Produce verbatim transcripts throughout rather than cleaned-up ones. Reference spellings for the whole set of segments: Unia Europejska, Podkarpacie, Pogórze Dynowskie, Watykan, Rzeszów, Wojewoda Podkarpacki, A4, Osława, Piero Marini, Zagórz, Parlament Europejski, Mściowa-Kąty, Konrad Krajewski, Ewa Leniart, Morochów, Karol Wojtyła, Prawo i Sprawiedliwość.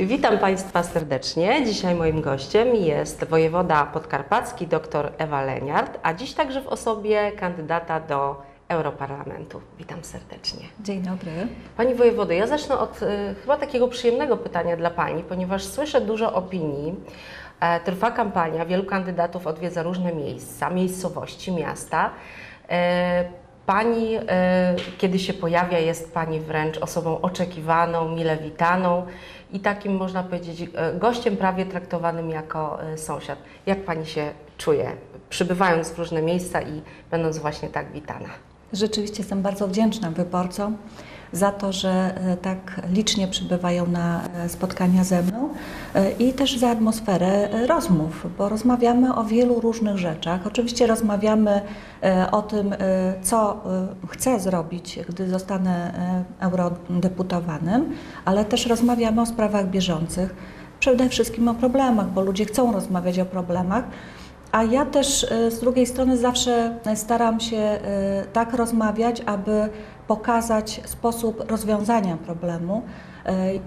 Witam Państwa serdecznie. Dzisiaj moim gościem jest wojewoda podkarpacki dr Ewa Leniart, a dziś także w osobie kandydata do Europarlamentu. Witam serdecznie. Dzień dobry. Pani wojewodo, ja zacznę od y, chyba takiego przyjemnego pytania dla Pani, ponieważ słyszę dużo opinii. E, trwa kampania, wielu kandydatów odwiedza różne miejsca, miejscowości, miasta. E, Pani, y, kiedy się pojawia, jest Pani wręcz osobą oczekiwaną, mile witaną i takim, można powiedzieć, gościem prawie traktowanym jako y, sąsiad. Jak Pani się czuje, przybywając w różne miejsca i będąc właśnie tak witana? Rzeczywiście jestem bardzo wdzięczna wyborcom za to, że tak licznie przybywają na spotkania ze mną i też za atmosferę rozmów, bo rozmawiamy o wielu różnych rzeczach. Oczywiście rozmawiamy o tym, co chcę zrobić, gdy zostanę eurodeputowanym, ale też rozmawiamy o sprawach bieżących, przede wszystkim o problemach, bo ludzie chcą rozmawiać o problemach. A ja też z drugiej strony zawsze staram się tak rozmawiać, aby pokazać sposób rozwiązania problemu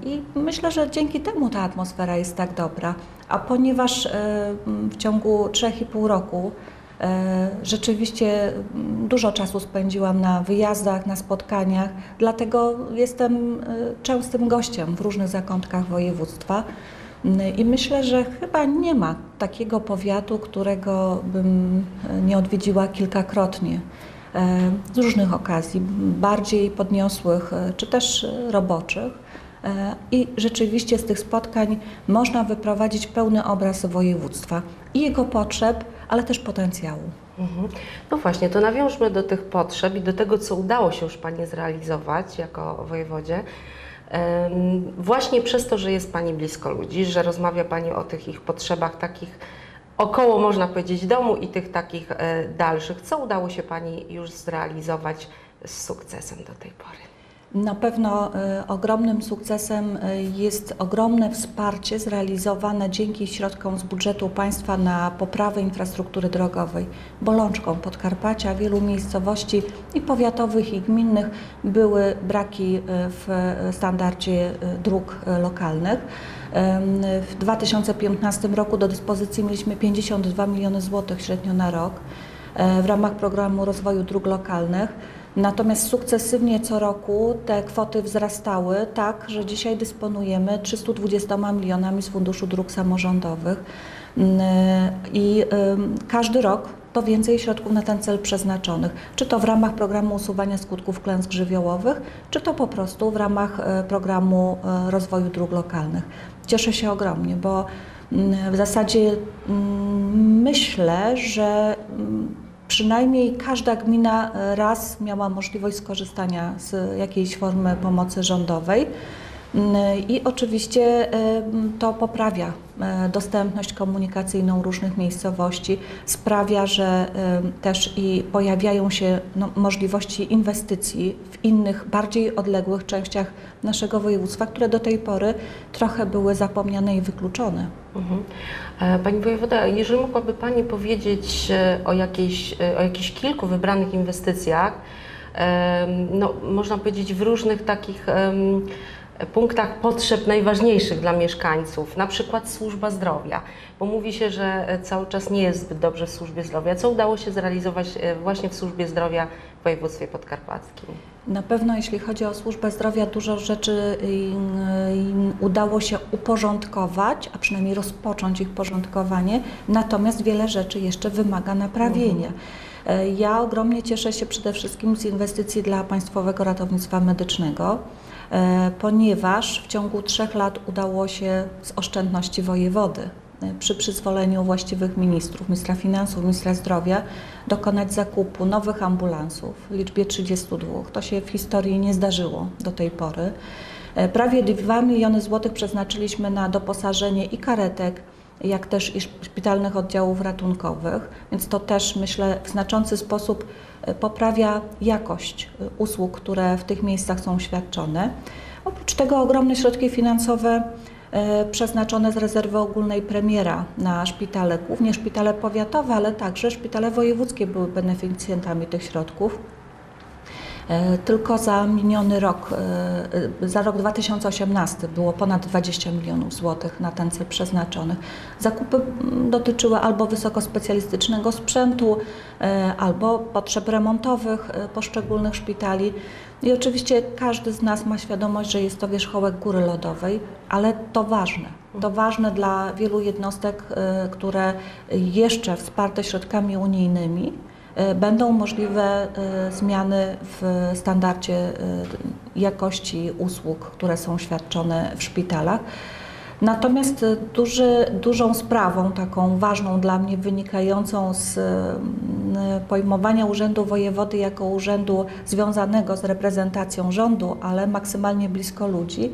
i myślę, że dzięki temu ta atmosfera jest tak dobra. A ponieważ w ciągu trzech i pół roku rzeczywiście dużo czasu spędziłam na wyjazdach, na spotkaniach, dlatego jestem częstym gościem w różnych zakątkach województwa. I myślę, że chyba nie ma takiego powiatu, którego bym nie odwiedziła kilkakrotnie z różnych okazji, bardziej podniosłych czy też roboczych. I rzeczywiście z tych spotkań można wyprowadzić pełny obraz województwa i jego potrzeb, ale też potencjału. No właśnie, to nawiążmy do tych potrzeb i do tego, co udało się już Pani zrealizować jako wojewodzie. Właśnie przez to, że jest Pani blisko ludzi, że rozmawia Pani o tych ich potrzebach takich około, można powiedzieć, domu i tych takich dalszych. Co udało się Pani już zrealizować z sukcesem do tej pory? Na pewno ogromnym sukcesem jest ogromne wsparcie zrealizowane dzięki środkom z budżetu państwa na poprawę infrastruktury drogowej. Bolączką Podkarpacia, wielu miejscowości i powiatowych, i gminnych były braki w standardzie dróg lokalnych. W dwa tysiące piętnastym roku do dyspozycji mieliśmy pięćdziesiąt dwa miliony złotych średnio na rok w ramach programu rozwoju dróg lokalnych. Natomiast sukcesywnie co roku te kwoty wzrastały tak, że dzisiaj dysponujemy trzystu dwudziestoma milionami z Funduszu Dróg Samorządowych i każdy rok to więcej środków na ten cel przeznaczonych, czy to w ramach programu usuwania skutków klęsk żywiołowych, czy to po prostu w ramach programu rozwoju dróg lokalnych. Cieszę się ogromnie, bo w zasadzie myślę, że przynajmniej każda gmina raz miała możliwość skorzystania z jakiejś formy pomocy rządowej i oczywiście to poprawia dostępność komunikacyjną różnych miejscowości, sprawia, że też i pojawiają się no, możliwości inwestycji w innych, bardziej odległych częściach naszego województwa, które do tej pory trochę były zapomniane i wykluczone. Mhm. Pani wojewoda, jeżeli mogłaby Pani powiedzieć o jakichś o jakichś kilku wybranych inwestycjach, no, można powiedzieć w różnych takich punktach potrzeb najważniejszych dla mieszkańców, na przykład służba zdrowia, bo mówi się, że cały czas nie jest zbyt dobrze w służbie zdrowia. Co udało się zrealizować właśnie w służbie zdrowia w województwie podkarpackim? Na pewno jeśli chodzi o służbę zdrowia, dużo rzeczy udało się uporządkować, a przynajmniej rozpocząć ich porządkowanie, natomiast wiele rzeczy jeszcze wymaga naprawienia. Mhm. Ja ogromnie cieszę się przede wszystkim z inwestycji dla Państwowego Ratownictwa Medycznego, ponieważ w ciągu trzech lat udało się z oszczędności wojewody przy przyzwoleniu właściwych ministrów, ministra finansów, ministra zdrowia, dokonać zakupu nowych ambulansów w liczbie trzydziestu dwóch. To się w historii nie zdarzyło do tej pory. Prawie dwa miliony złotych przeznaczyliśmy na doposażenie i karetek, jak też i szpitalnych oddziałów ratunkowych, więc to też myślę w znaczący sposób poprawia jakość usług, które w tych miejscach są świadczone. Oprócz tego ogromne środki finansowe przeznaczone z rezerwy ogólnej premiera na szpitale, głównie szpitale powiatowe, ale także szpitale wojewódzkie były beneficjentami tych środków. Tylko za miniony rok, za rok dwa tysiące osiemnasty było ponad dwadzieścia milionów złotych na ten cel przeznaczonych. Zakupy dotyczyły albo wysokospecjalistycznego sprzętu, albo potrzeb remontowych poszczególnych szpitali. I oczywiście każdy z nas ma świadomość, że jest to wierzchołek góry lodowej, ale to ważne. To ważne dla wielu jednostek, które jeszcze wsparte środkami unijnymi będą możliwe zmiany w standardzie jakości usług, które są świadczone w szpitalach. Natomiast duży, dużą sprawą, taką ważną dla mnie, wynikającą z pojmowania Urzędu Wojewody jako urzędu związanego z reprezentacją rządu, ale maksymalnie blisko ludzi,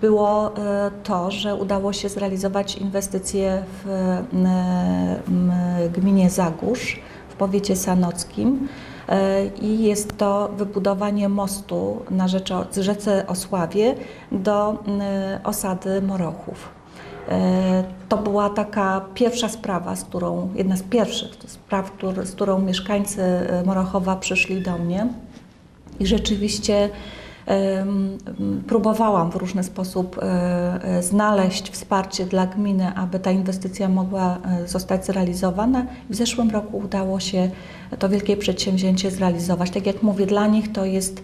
było to, że udało się zrealizować inwestycje w gminie Zagórz, w powiecie sanockim. I jest to wybudowanie mostu na rzece Osławie do osady Morochów. To była taka pierwsza sprawa, z którą, jedna z pierwszych spraw, z którą mieszkańcy Morochowa przyszli do mnie. I rzeczywiście próbowałam w różny sposób znaleźć wsparcie dla gminy, aby ta inwestycja mogła zostać zrealizowana. W zeszłym roku udało się to wielkie przedsięwzięcie zrealizować. Tak jak mówię, dla nich to jest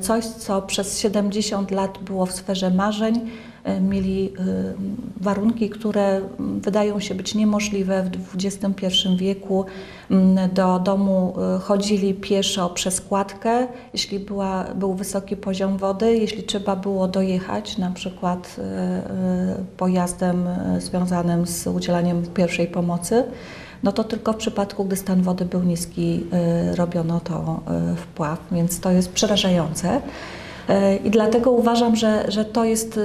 coś, co przez siedemdziesiąt lat było w sferze marzeń. Mieli warunki, które wydają się być niemożliwe w dwudziestym pierwszym wieku. Do domu chodzili pieszo przez kładkę, jeśli była, był wysoki poziom wody, jeśli trzeba było dojechać, na przykład pojazdem związanym z udzielaniem pierwszej pomocy, no to tylko w przypadku, gdy stan wody był niski, robiono to wpław, więc to jest przerażające. I dlatego uważam, że, że to jest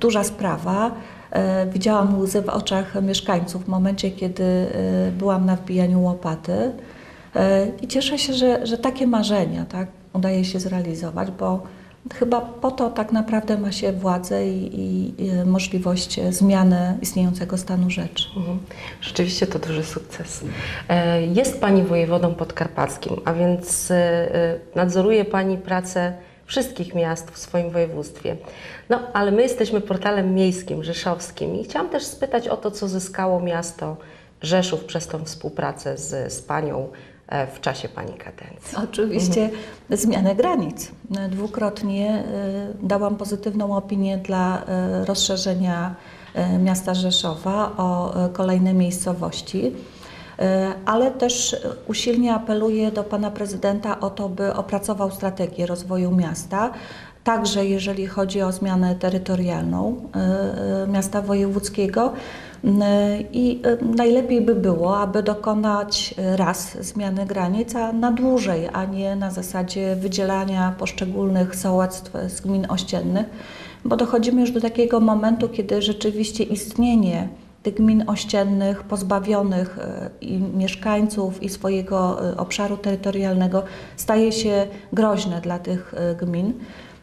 duża sprawa. Widziałam łzy w oczach mieszkańców w momencie, kiedy byłam na wbijaniu łopaty. I cieszę się, że, że takie marzenia, tak, udaje się zrealizować, bo chyba po to tak naprawdę ma się władzę i, i, i możliwość zmiany istniejącego stanu rzeczy. Mhm. Rzeczywiście to duży sukces. Jest Pani wojewodą podkarpackim, a więc nadzoruje Pani pracę wszystkich miast w swoim województwie. No, ale my jesteśmy portalem miejskim, rzeszowskim i chciałam też spytać o to, co zyskało miasto Rzeszów przez tą współpracę z, z Panią w czasie Pani kadencji. Oczywiście mhm. zmianę granic. Dwukrotnie dałam pozytywną opinię dla rozszerzenia miasta Rzeszowa o kolejne miejscowości. Ale też usilnie apeluję do Pana Prezydenta o to, by opracował strategię rozwoju miasta, także jeżeli chodzi o zmianę terytorialną miasta wojewódzkiego. I najlepiej by było, aby dokonać raz zmiany granic, a na dłużej, a nie na zasadzie wydzielania poszczególnych sołectw z gmin ościennych, bo dochodzimy już do takiego momentu, kiedy rzeczywiście istnienie tych gmin ościennych, pozbawionych i mieszkańców i swojego obszaru terytorialnego staje się groźne dla tych gmin.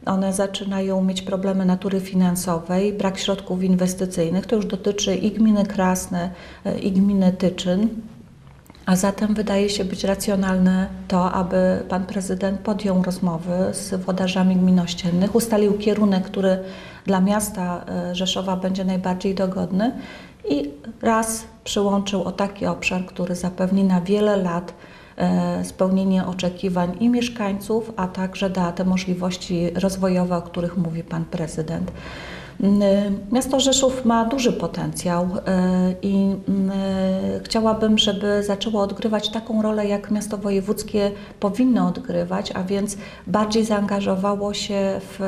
One zaczynają mieć problemy natury finansowej, brak środków inwestycyjnych. To już dotyczy i gminy Krasne, i gminy Tyczyn. A zatem wydaje się być racjonalne to, aby Pan Prezydent podjął rozmowy z włodarzami gmin ościennych, ustalił kierunek, który dla miasta Rzeszowa będzie najbardziej dogodny i raz przyłączył o taki obszar, który zapewni na wiele lat spełnienie oczekiwań i mieszkańców, a także da te możliwości rozwojowe, o których mówi Pan Prezydent. Miasto Rzeszów ma duży potencjał i chciałabym, żeby zaczęło odgrywać taką rolę, jak miasto wojewódzkie powinno odgrywać, a więc bardziej zaangażowało się w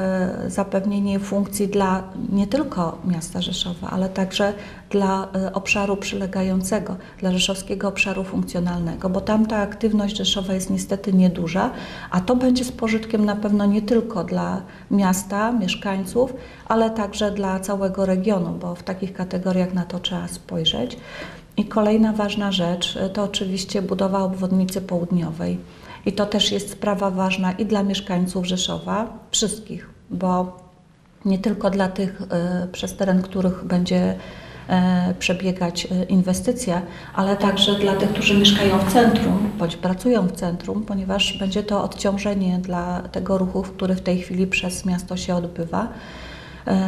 zapewnienie funkcji dla nie tylko miasta Rzeszowa, ale także dla obszaru przylegającego, dla rzeszowskiego obszaru funkcjonalnego, bo tam ta aktywność Rzeszowa jest niestety nieduża, a to będzie z pożytkiem na pewno nie tylko dla miasta, mieszkańców, ale także dla całego regionu, bo w takich kategoriach na to trzeba spojrzeć. I kolejna ważna rzecz to oczywiście budowa obwodnicy południowej. I to też jest sprawa ważna i dla mieszkańców Rzeszowa, wszystkich, bo nie tylko dla tych, przez teren których będzie przebiegać inwestycja, ale także dla tych, którzy mieszkają w centrum bądź pracują w centrum, ponieważ będzie to odciążenie dla tego ruchu, który w tej chwili przez miasto się odbywa.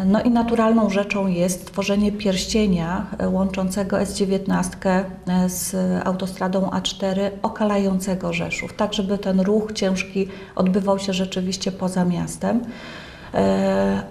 No i naturalną rzeczą jest tworzenie pierścienia łączącego S dziewiętnaście z autostradą A cztery okalającego Rzeszów, tak żeby ten ruch ciężki odbywał się rzeczywiście poza miastem.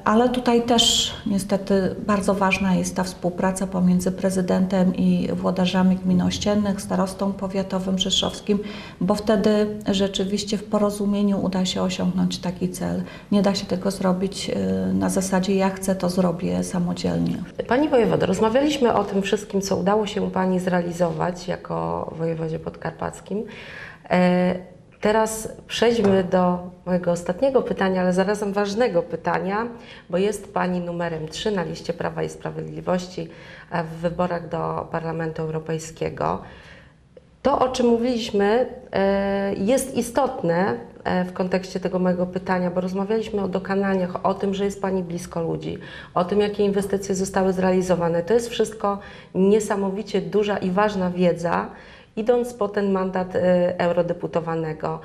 Ale tutaj też niestety bardzo ważna jest ta współpraca pomiędzy prezydentem i włodarzami gmin ościennych, starostą powiatowym rzeszowskim, bo wtedy rzeczywiście w porozumieniu uda się osiągnąć taki cel. Nie da się tego zrobić na zasadzie ja chcę, to zrobię samodzielnie. Pani wojewodo, rozmawialiśmy o tym wszystkim, co udało się Pani zrealizować jako wojewodzie podkarpackim. Teraz przejdźmy do mojego ostatniego pytania, ale zarazem ważnego pytania, bo jest Pani numerem trzy na liście Prawa i Sprawiedliwości w wyborach do Parlamentu Europejskiego. To, o czym mówiliśmy, jest istotne w kontekście tego mojego pytania, bo rozmawialiśmy o dokonaniach, o tym, że jest Pani blisko ludzi, o tym, jakie inwestycje zostały zrealizowane. To jest wszystko niesamowicie duża i ważna wiedza, idąc po ten mandat eurodeputowanego.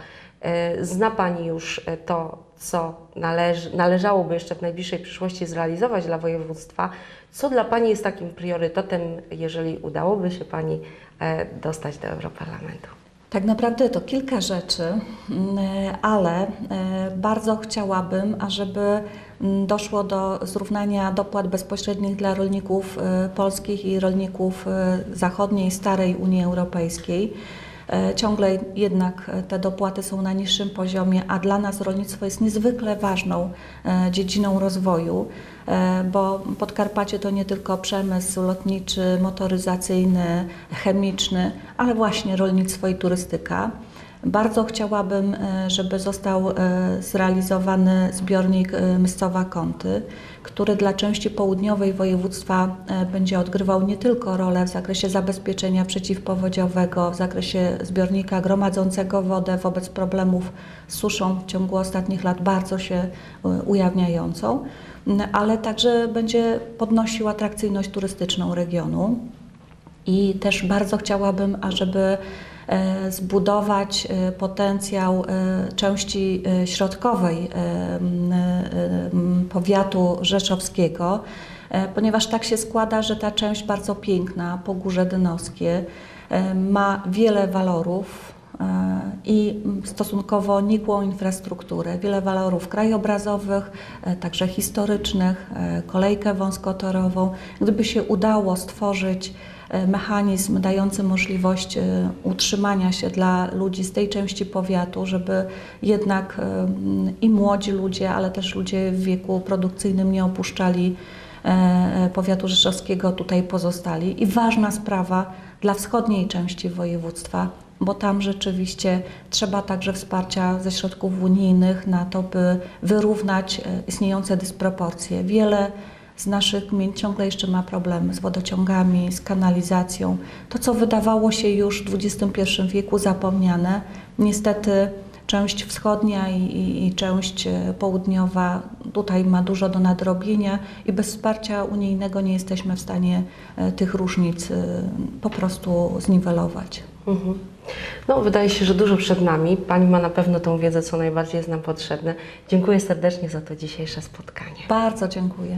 Zna Pani już to, co należy, należałoby jeszcze w najbliższej przyszłości zrealizować dla województwa. Co dla Pani jest takim priorytetem, jeżeli udałoby się Pani dostać do Europarlamentu? Tak naprawdę to kilka rzeczy, ale bardzo chciałabym, ażeby doszło do zrównania dopłat bezpośrednich dla rolników polskich i rolników zachodniej, starej Unii Europejskiej. Ciągle jednak te dopłaty są na niższym poziomie, a dla nas rolnictwo jest niezwykle ważną dziedziną rozwoju, bo Podkarpacie to nie tylko przemysł lotniczy, motoryzacyjny, chemiczny, ale właśnie rolnictwo i turystyka. Bardzo chciałabym, żeby został zrealizowany zbiornik Mściowa-Kąty, który dla części południowej województwa będzie odgrywał nie tylko rolę w zakresie zabezpieczenia przeciwpowodziowego, w zakresie zbiornika gromadzącego wodę wobec problemów z suszą w ciągu ostatnich lat bardzo się ujawniającą, ale także będzie podnosił atrakcyjność turystyczną regionu. I też bardzo chciałabym, ażeby zbudować potencjał części środkowej powiatu rzeszowskiego, ponieważ tak się składa, że ta część bardzo piękna, Pogórze Dynowskie, ma wiele walorów i stosunkowo nikłą infrastrukturę, wiele walorów krajobrazowych, także historycznych, kolejkę wąskotorową. Gdyby się udało stworzyć mechanizm dający możliwość utrzymania się dla ludzi z tej części powiatu, żeby jednak i młodzi ludzie, ale też ludzie w wieku produkcyjnym nie opuszczali powiatu rzeszowskiego, tutaj pozostali. I ważna sprawa dla wschodniej części województwa, bo tam rzeczywiście trzeba także wsparcia ze środków unijnych na to, by wyrównać istniejące dysproporcje. Wiele z naszych gmin ciągle jeszcze ma problemy z wodociągami, z kanalizacją. To, co wydawało się już w dwudziestym pierwszym wieku zapomniane, niestety część wschodnia i, i, i część południowa tutaj ma dużo do nadrobienia i bez wsparcia unijnego nie jesteśmy w stanie tych różnic po prostu zniwelować. Mhm. No, wydaje się, że dużo przed nami. Pani ma na pewno tą wiedzę, co najbardziej jest nam potrzebne. Dziękuję serdecznie za to dzisiejsze spotkanie. Bardzo dziękuję.